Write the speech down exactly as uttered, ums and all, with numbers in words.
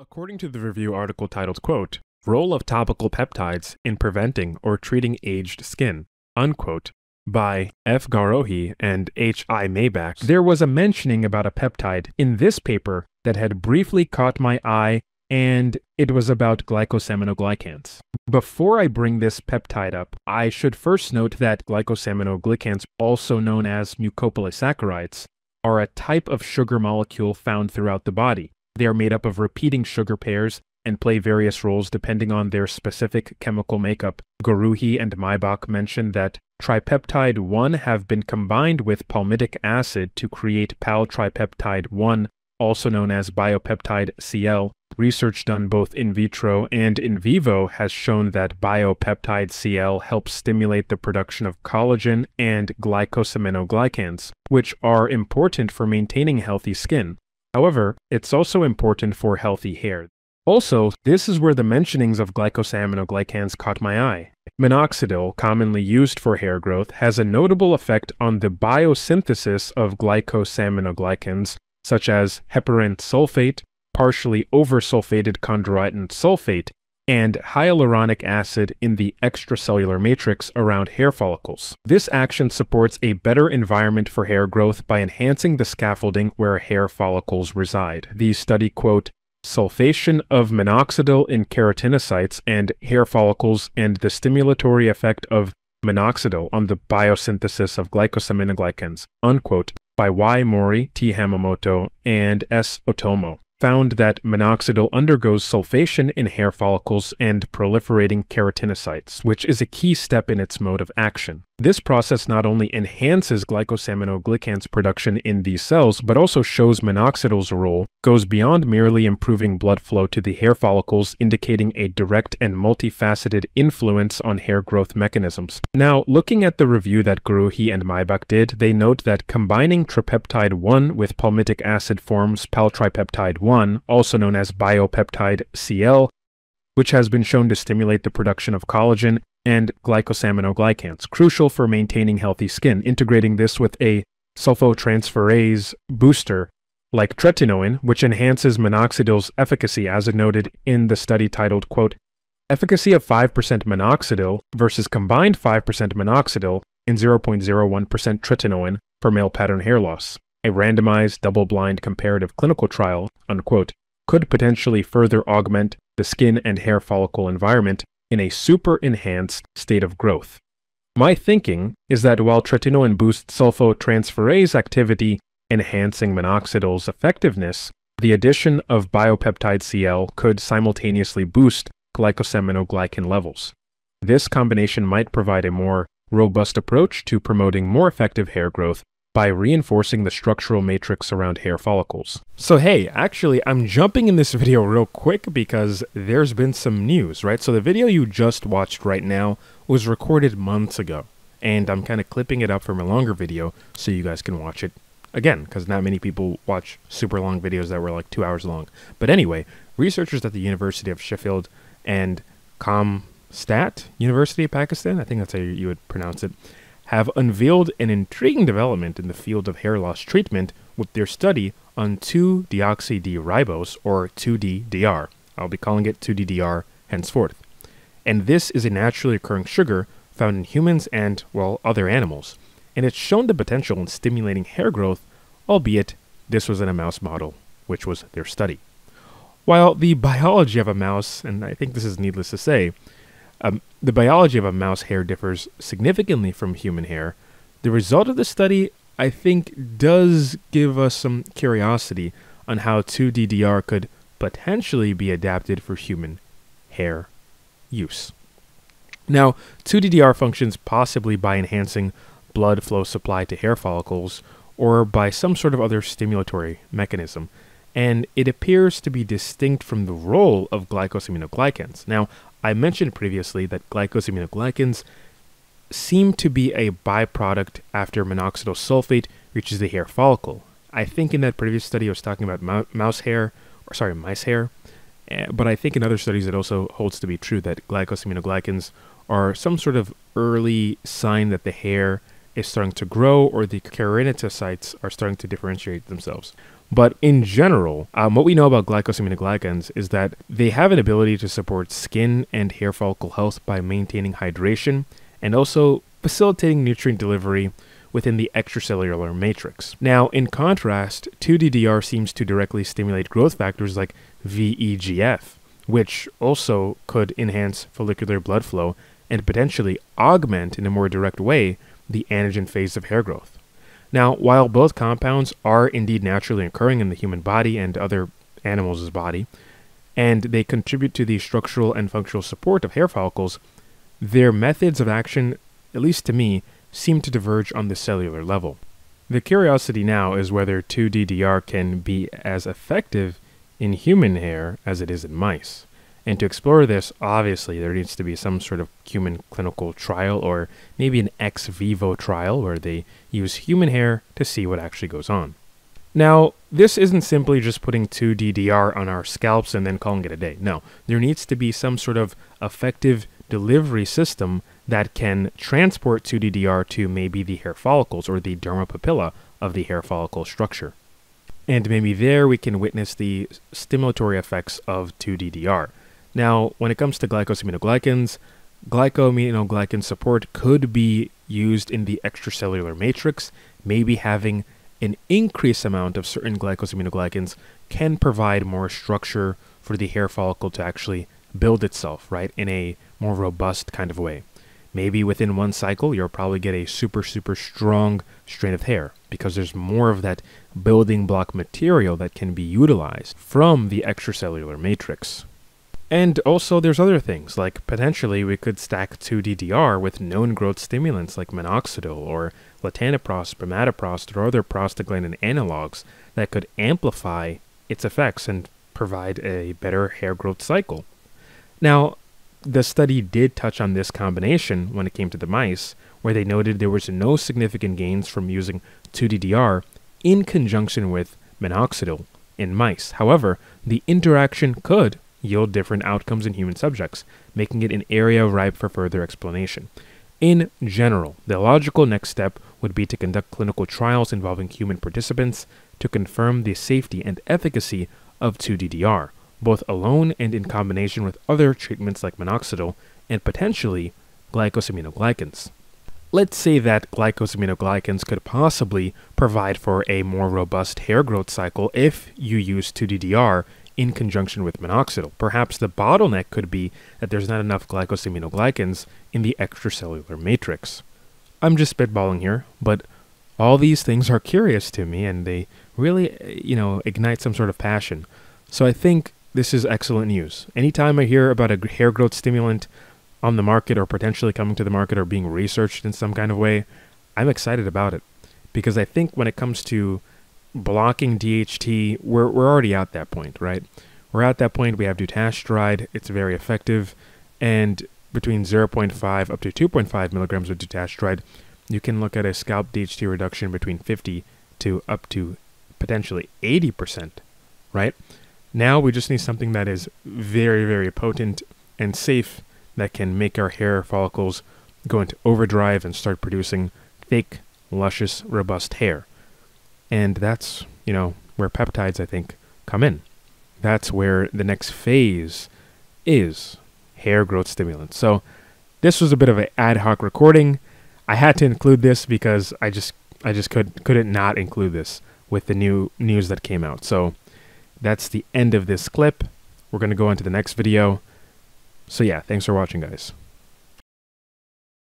According to the review article titled, quote, "Role of Topical Peptides in Preventing or Treating Aged Skin," unquote, by F. Gorouhi and H. I. Maibach, there was a mentioning about a peptide in this paper that had briefly caught my eye, and it was about glycosaminoglycans. Before I bring this peptide up, I should first note that glycosaminoglycans, also known as mucopolysaccharides, are a type of sugar molecule found throughout the body. They are made up of repeating sugar pairs and play various roles depending on their specific chemical makeup. Gorouhi and Maibach mentioned that tripeptide one have been combined with palmitic acid to create pal-tripeptide one, also known as biopeptide C L. Research done both in vitro and in vivo has shown that biopeptide C L helps stimulate the production of collagen and glycosaminoglycans, which are important for maintaining healthy skin. However, it's also important for healthy hair. Also, this is where the mentionings of glycosaminoglycans caught my eye. Minoxidil, commonly used for hair growth, has a notable effect on the biosynthesis of glycosaminoglycans, such as heparin sulfate, partially oversulfated chondroitin sulfate, and hyaluronic acid in the extracellular matrix around hair follicles. This action supports a better environment for hair growth by enhancing the scaffolding where hair follicles reside. The study, quote, "Sulfation of minoxidil in keratinocytes and hair follicles and the stimulatory effect of minoxidil on the biosynthesis of glycosaminoglycans," unquote, by Y. Mori, T. Hamamoto, and S. Otomo, found that minoxidil undergoes sulfation in hair follicles and proliferating keratinocytes, which is a key step in its mode of action. This process not only enhances glycosaminoglycans production in these cells, but also shows minoxidil's role goes beyond merely improving blood flow to the hair follicles, indicating a direct and multifaceted influence on hair growth mechanisms. Now, looking at the review that Gorouhi and Maibach did, they note that combining tripeptide one with palmitic acid forms pal-tripeptide one, also known as biopeptide C L, which has been shown to stimulate the production of collagen and glycosaminoglycans, crucial for maintaining healthy skin. Integrating this with a sulfotransferase booster like tretinoin, which enhances minoxidil's efficacy, as noted in the study titled, quote, "Efficacy of five percent minoxidil versus combined five percent minoxidil and zero point zero one percent tretinoin for male pattern hair loss, a randomized double-blind comparative clinical trial," unquote, could potentially further augment the skin and hair follicle environment in a super-enhanced state of growth. My thinking is that while tretinoin boosts sulfotransferase activity, enhancing minoxidil's effectiveness, the addition of biopeptide C L could simultaneously boost glycosaminoglycan levels. This combination might provide a more robust approach to promoting more effective hair growth by reinforcing the structural matrix around hair follicles. So hey, actually I'm jumping in this video real quick because there's been some news, right? So the video you just watched right now was recorded months ago, and I'm kind of clipping it up from a longer video so you guys can watch it again, because not many people watch super long videos that were like two hours long. But anyway, researchers at the University of Sheffield and Comstat University of Pakistan, I think that's how you would pronounce it, have unveiled an intriguing development in the field of hair loss treatment with their study on two deoxy D ribose, or two D D R. I'll be calling it two D D R henceforth. And this is a naturally occurring sugar found in humans and, well, other animals. And it's shown the potential in stimulating hair growth, albeit this was in a mouse model, which was their study. While the biology of a mouse, and I think this is needless to say, Um, the biology of a mouse hair differs significantly from human hair, the result of the study, I think, does give us some curiosity on how two D D R could potentially be adapted for human hair use. Now, two D D R functions possibly by enhancing blood flow supply to hair follicles or by some sort of other stimulatory mechanism, and it appears to be distinct from the role of glycosaminoglycans. Now, I mentioned previously that glycosaminoglycans seem to be a byproduct after minoxidil sulfate reaches the hair follicle. I think in that previous study I was talking about mouse hair, or sorry, mice hair, but I think in other studies it also holds to be true that glycosaminoglycans are some sort of early sign that the hair is starting to grow or the keratinocytes are starting to differentiate themselves. But in general, um, what we know about glycosaminoglycans is that they have an ability to support skin and hair follicle health by maintaining hydration and also facilitating nutrient delivery within the extracellular matrix. Now, in contrast, two D D R seems to directly stimulate growth factors like V E G F, which also could enhance follicular blood flow and potentially augment in a more direct way the anagen phase of hair growth. Now, while both compounds are indeed naturally occurring in the human body and other animals' body, and they contribute to the structural and functional support of hair follicles, their methods of action, at least to me, seem to diverge on the cellular level. The curiosity now is whether two D D R can be as effective in human hair as it is in mice. And to explore this, obviously, there needs to be some sort of human clinical trial or maybe an ex vivo trial where they use human hair to see what actually goes on. Now, this isn't simply just putting two D D R on our scalps and then calling it a day. No, there needs to be some sort of effective delivery system that can transport two D D R to maybe the hair follicles or the dermapapilla of the hair follicle structure. And maybe there we can witness the stimulatory effects of two D D R. Now, when it comes to glycosaminoglycans, glycosaminoglycan support could be used in the extracellular matrix. Maybe having an increased amount of certain glycosaminoglycans can provide more structure for the hair follicle to actually build itself, right, in a more robust kind of way. Maybe within one cycle, you'll probably get a super, super strong strand of hair because there's more of that building block material that can be utilized from the extracellular matrix. And also there's other things, like potentially we could stack two D D R with known growth stimulants like minoxidil or latanoprost, bimatoprost, or other prostaglandin analogs that could amplify its effects and provide a better hair growth cycle. Now, the study did touch on this combination when it came to the mice, where they noted there was no significant gains from using two D D R in conjunction with minoxidil in mice. However, the interaction could yield different outcomes in human subjects, making it an area ripe for further explanation. In general, the logical next step would be to conduct clinical trials involving human participants to confirm the safety and efficacy of two D D R. Both alone and in combination with other treatments like minoxidil and potentially glycosaminoglycans. Let's say that glycosaminoglycans could possibly provide for a more robust hair growth cycle if you use two D D R in conjunction with minoxidil. Perhaps the bottleneck could be that there's not enough glycosaminoglycans in the extracellular matrix. I'm just spitballing here, but all these things are curious to me and they really, you know, ignite some sort of passion. So I think this is excellent news. Anytime I hear about a hair growth stimulant on the market or potentially coming to the market or being researched in some kind of way, I'm excited about it. Because I think when it comes to blocking D H T, we're, we're already at that point, right? We're at that point, we have dutasteride, it's very effective. And between zero point five up to two point five milligrams of dutasteride, you can look at a scalp D H T reduction between fifty to up to potentially eighty percent, right? Now we just need something that is very, very potent and safe that can make our hair follicles go into overdrive and start producing thick, luscious, robust hair. And that's, you know, where peptides, I think, come in. That's where the next phase is, hair growth stimulants. So this was a bit of an ad hoc recording. I had to include this because I just I just could, couldn't not include this with the new news that came out. So that's the end of this clip. We're going to go on to the next video. So yeah, thanks for watching, guys.